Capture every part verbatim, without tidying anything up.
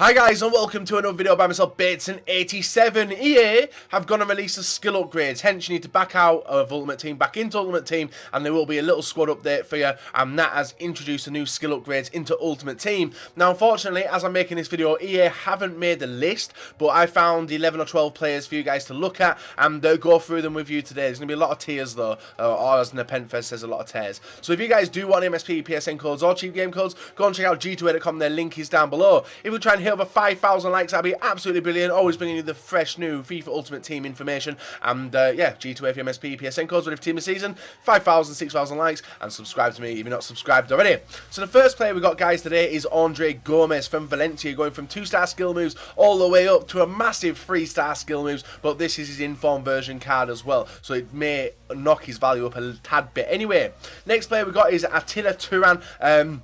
Hi guys and welcome to another video by myself, Bateson eighty-seven. E A have gone and released the skill upgrades, hence you need to back out of Ultimate Team, back into Ultimate Team, and there will be a little squad update for you, and that has introduced the new skill upgrades into Ultimate Team. Now unfortunately, as I'm making this video, E A haven't made the list, but I found eleven or twelve players for you guys to look at, and they'll go through them with you today. There's going to be a lot of tears though, or as Nepenthes says, a lot of tears. So if you guys do want M S P, P S N codes or cheap game codes, go and check out G two A dot com, their link is down below. If we try and hit over five thousand likes, that'd be absolutely brilliant. Always bringing you the fresh new FIFA Ultimate Team information, and uh, yeah, G two A for M S P, P S N codes, what if team of season, five thousand, six thousand likes, and subscribe to me if you're not subscribed already. So the first player we got guys today is Andre Gomes from Valencia, going from two star skill moves all the way up to a massive three star skill moves, but this is his inform version card as well, so it may knock his value up a tad bit. Anyway, next player we got is Attila Turan, um,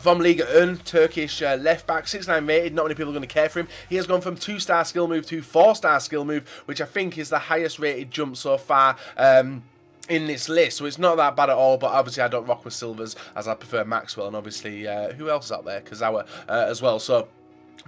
from Liga Un, Turkish uh, left back, six nine rated, not many people are going to care for him. He has gone from two star skill move to four star skill move, which I think is the highest rated jump so far um, in this list, so it's not that bad at all, but obviously I don't rock with silvers as I prefer Maxwell, and obviously uh, who else is out there? Kazawa uh, as well, so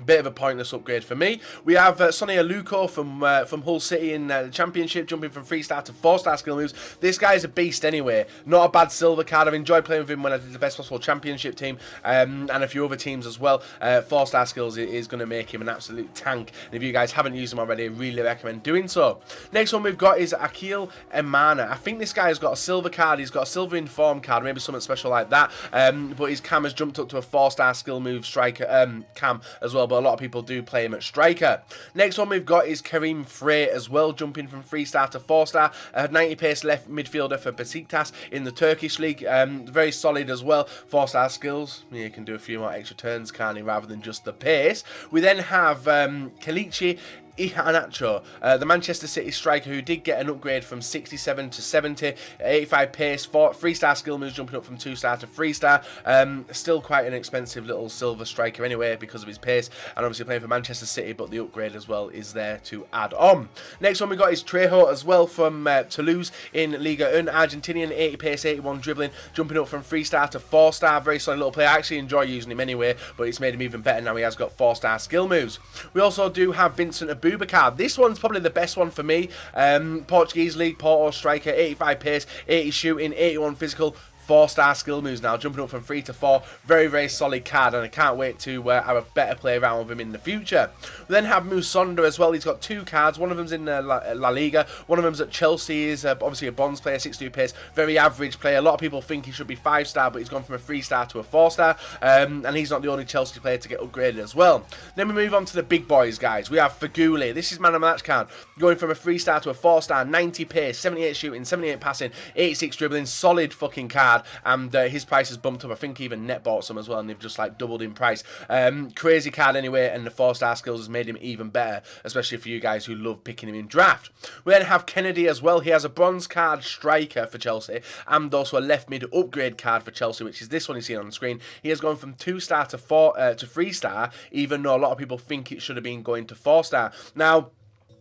bit of a pointless upgrade for me. We have uh, Sonny Aluko from uh, from Hull City in uh, the Championship, jumping from three star to four star skill moves. This guy is a beast anyway. Not a bad silver card. I've enjoyed playing with him when I did the best possible Championship team, um, and a few other teams as well. Uh, four star skills is going to make him an absolute tank, and if you guys haven't used him already, I really recommend doing so. Next one we've got is Akhil Emana. I think this guy has got a silver card. He's got a silver inform card, maybe something special like that, um, but his cam has jumped up to a four star skill move striker um, cam as well. Well, but a lot of people do play him at striker. Next one we've got is Karim Frey as well, jumping from three star to four star. A ninety pace left midfielder for Besiktas in the Turkish league. Um, very solid as well. four star skills. Yeah, you can do a few more extra turns, can't you, rather than just the pace. We then have um, Kelechi Iheanacho, uh, the Manchester City striker, who did get an upgrade from sixty-seven to seventy, eighty-five pace, three star skill moves, jumping up from two star to three star, um, still quite an expensive little silver striker anyway because of his pace, and obviously playing for Manchester City, but the upgrade as well is there to add on. Next one we got is Trejo as well from uh, Toulouse in Liga Un, Argentinian, eighty pace, eighty-one dribbling, jumping up from three star to four star, very solid little player. I actually enjoy using him anyway, but it's made him even better now he has got four star skill moves. We also do have Vincent Aboubakar. Aboubakar. This one's probably the best one for me. Um, Portuguese league, Porto striker, eighty-five pace, eighty shooting, eighty-one physical, four star skill moves now, jumping up from three to four. Very, very solid card, and I can't wait to uh, have a better play around with him in the future. We then have Musonda as well. He's got two cards. One of them's in uh, La, La Liga. One of them's at Chelsea. He's uh, obviously a Bonds player, six two pace. Very average player. A lot of people think he should be five star, but he's gone from a three star to a four star. Um, and he's not the only Chelsea player to get upgraded as well. Then we move on to the big boys, guys. We have Feghouli. This is man of match card. Going from a three star to a four star. ninety pace, seventy-eight shooting, seventy-eight passing, eighty-six dribbling. Solid fucking card. And uh, his price has bumped up. I think even Net bought some as well, and they've just like doubled in price. Um, crazy card anyway, and the four star skills has made him even better, especially for you guys who love picking him in draft. We then have Kennedy as well. He has a bronze card striker for Chelsea, and also a left mid upgrade card for Chelsea, which is this one you see on the screen. He has gone from two star to four uh, to three star, even though a lot of people think it should have been going to four star. Now,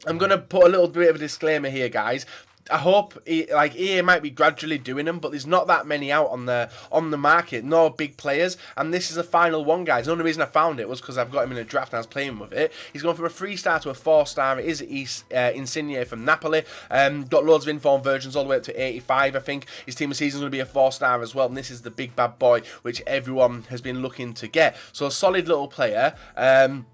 I'm going to put a little bit of a disclaimer here, guys. I hope, like, E A might be gradually doing them, but there's not that many out on the on the market, no big players, and this is the final one, guys. The only reason I found it was because I've got him in a draft and I was playing with it. He's gone from a three star to a four star. It is uh, Insigne from Napoli. Um, got loads of informed versions all the way up to eighty-five, I think. His team of season is going to be a four star as well, and this is the big bad boy, which everyone has been looking to get. So a solid little player. Um...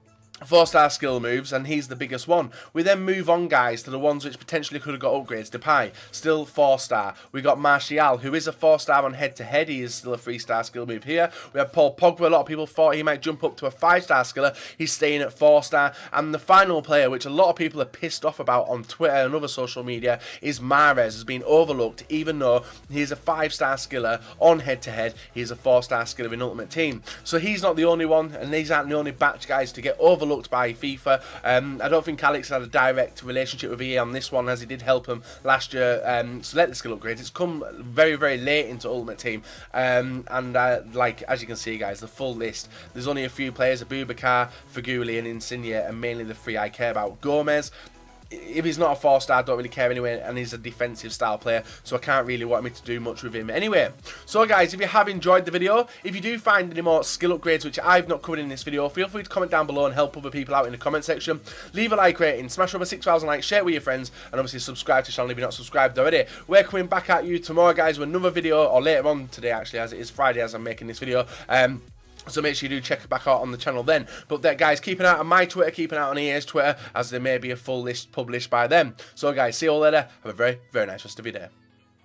four star skill moves, and he's the biggest one. We then move on, guys, to the ones which potentially could have got upgrades. Depay, still four star. We got Martial, who is a four star on head-to-head. -head. He is still a three star skill move here. We have Paul Pogba. A lot of people thought he might jump up to a five star skiller. He's staying at four star. And the final player, which a lot of people are pissed off about on Twitter and other social media, is Mahrez. Has been overlooked, even though he's a five star skiller on head-to-head. -head. He's a four star skiller in Ultimate Team. So he's not the only one, and these aren't the only batch, guys, to get overlooked by FIFA. Um, I don't think Alex had a direct relationship with E A on this one, as he did help him last year um, select the skill upgrades. It's come very, very late into Ultimate Team, um, and uh, like as you can see, guys, the full list. There's only a few players: Aboubakar, Feghouli, and Insigne, and mainly the three I care about: Gomes, if he's not a four-star, I don't really care anyway, and he's a defensive style player, so I can't really want me to do much with him anyway. So guys, if you have enjoyed the video, if you do find any more skill upgrades which I've not covered in this video, feel free to comment down below and help other people out in the comment section. Leave a like rating, smash over six thousand likes, share it with your friends, and obviously subscribe to the channel if you're not subscribed already. We're coming back at you tomorrow, guys, with another video, or later on today actually, as it is Friday as I'm making this video. Um, So make sure you do check back out on the channel then. But that, guys, keep an eye on my Twitter, keep an eye on E A's Twitter, as there may be a full list published by them. So guys, see you all later. Have a very, very nice rest of your day.